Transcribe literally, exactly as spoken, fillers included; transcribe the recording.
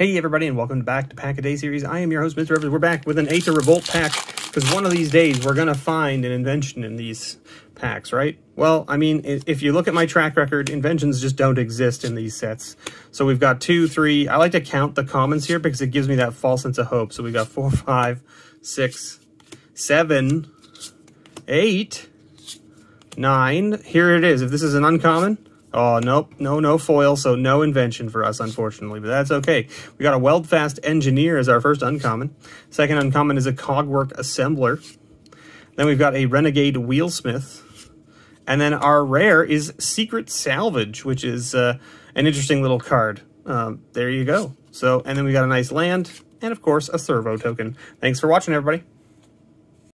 Hey everybody, and welcome back to Pack-A-Day Series. I am your host, Mister Evers. We're back with an Aether Revolt pack, because one of these days we're going to find an invention in these packs, right? Well, I mean, if you look at my track record, inventions just don't exist in these sets. So we've got two, three, I like to count the commons here because it gives me that false sense of hope. So we've got four, five, six, seven, eight, nine. Here it is. If this is an uncommon... Oh, nope, no, no foil, so no invention for us, unfortunately, but that's okay. We got a Weldfast Engineer as our first uncommon. Second uncommon is a Cogwork Assembler. Then we've got a Renegade Wheelsmith. And then our rare is Secret Salvage, which is uh, an interesting little card. Um, there you go. So, and then we got a nice land, and of course, a Servo Token. Thanks for watching, everybody.